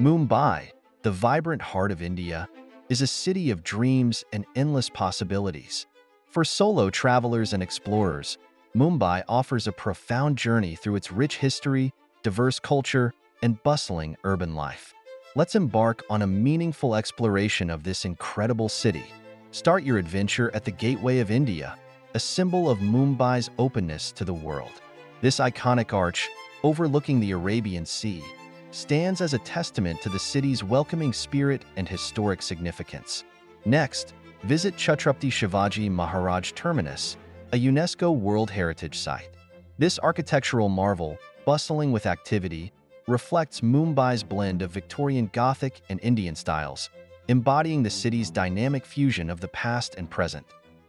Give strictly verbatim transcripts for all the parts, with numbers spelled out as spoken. Mumbai, the vibrant heart of India, is a city of dreams and endless possibilities. For solo travelers and explorers, Mumbai offers a profound journey through its rich history, diverse culture, and bustling urban life. Let's embark on a meaningful exploration of this incredible city. Start your adventure at the Gateway of India, a symbol of Mumbai's openness to the world. This iconic arch, overlooking the Arabian Sea, stands as a testament to the city's welcoming spirit and historic significance. Next, visit Chhatrapati Shivaji Maharaj Terminus, a UNESCO World Heritage Site. This architectural marvel, bustling with activity, reflects Mumbai's blend of Victorian Gothic and Indian styles, embodying the city's dynamic fusion of the past and present.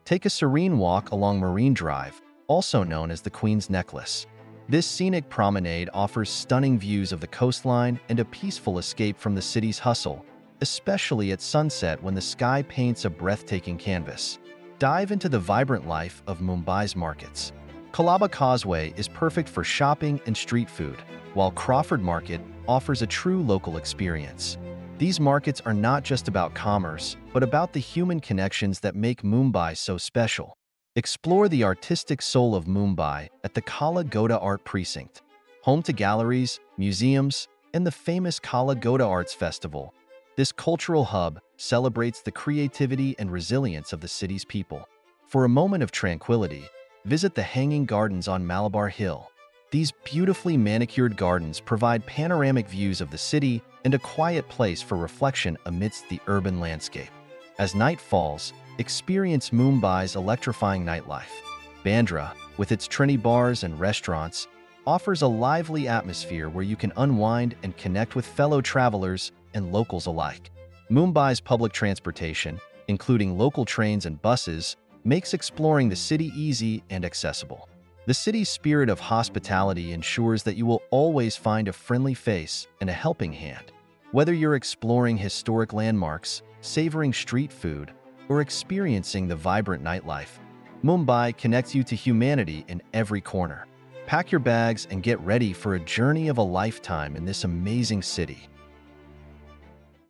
Take a serene walk along Marine Drive, also known as the Queen's Necklace. This scenic promenade offers stunning views of the coastline and a peaceful escape from the city's hustle, especially at sunset when the sky paints a breathtaking canvas. Dive into the vibrant life of Mumbai's markets. Kalaba Causeway is perfect for shopping and street food, while Crawford Market offers a true local experience. These markets are not just about commerce, but about the human connections that make Mumbai so special. Explore the artistic soul of Mumbai at the Kala Ghoda Art Precinct, home to galleries, museums, and the famous Kala Ghoda Arts Festival. This cultural hub celebrates the creativity and resilience of the city's people. For a moment of tranquility, visit the Hanging Gardens on Malabar Hill. These beautifully manicured gardens provide panoramic views of the city and a quiet place for reflection amidst the urban landscape. As night falls, experience Mumbai's electrifying nightlife. Bandra, with its trendy bars and restaurants, offers a lively atmosphere where you can unwind and connect with fellow travelers and locals alike. Mumbai's public transportation, including local trains and buses, makes exploring the city easy and accessible. The city's spirit of hospitality ensures that you will always find a friendly face and a helping hand. Whether you're exploring historic landmarks, savoring street food, or experiencing the vibrant nightlife, Mumbai connects you to humanity in every corner. Pack your bags and get ready for a journey of a lifetime in this amazing city.